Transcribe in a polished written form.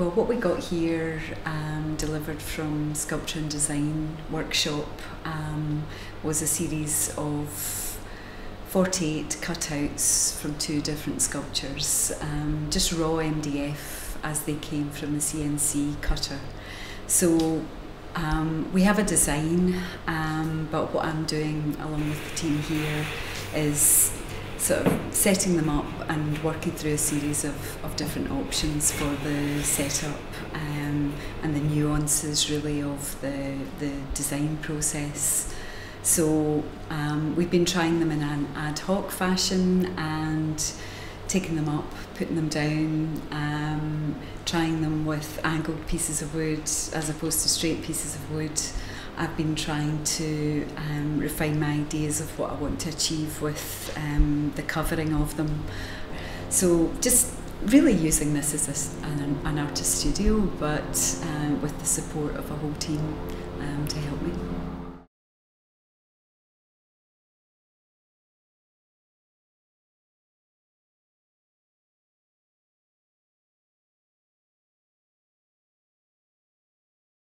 Well, what we got here delivered from Sculpture and Design Workshop was a series of 48 cutouts from two different sculptures, just raw MDF as they came from the CNC cutter. So we have a design, but what I'm doing along with the team here is sort of setting them up and working through a series of different options for the setup and the nuances really of the design process. So we've been trying them in an ad hoc fashion and taking them up, putting them down, trying them with angled pieces of wood as opposed to straight pieces of wood. I've been trying to refine my ideas of what I want to achieve with the covering of them. So just really using this as an artist studio, but with the support of a whole team to help me.